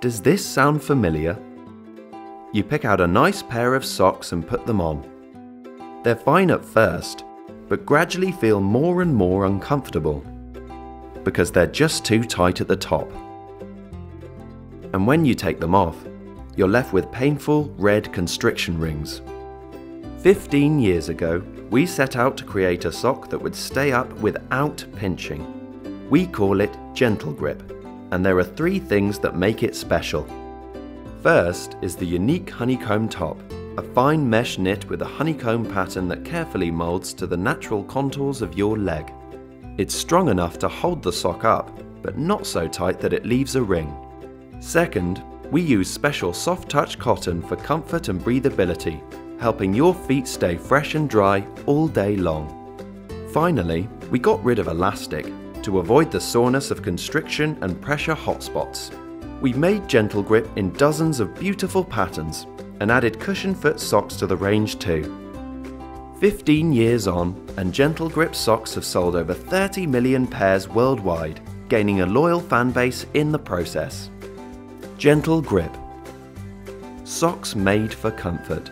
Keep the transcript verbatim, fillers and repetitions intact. Does this sound familiar? You pick out a nice pair of socks and put them on. They're fine at first, but gradually feel more and more uncomfortable because they're just too tight at the top. And when you take them off, you're left with painful red constriction rings. fifteen years ago, we set out to create a sock that would stay up without pinching. We call it Gentle Grip, and there are three things that make it special. First is the unique honeycomb top, a fine mesh knit with a honeycomb pattern that carefully molds to the natural contours of your leg. It's strong enough to hold the sock up, but not so tight that it leaves a ring. Second, we use special soft touch cotton for comfort and breathability, helping your feet stay fresh and dry all day long. Finally, we got rid of elastic to avoid the soreness of constriction and pressure hotspots. We made Gentle Grip in dozens of beautiful patterns and added cushion foot socks to the range too. fifteen years on, and Gentle Grip socks have sold over thirty million pairs worldwide, gaining a loyal fan base in the process. Gentle Grip. Socks made for comfort.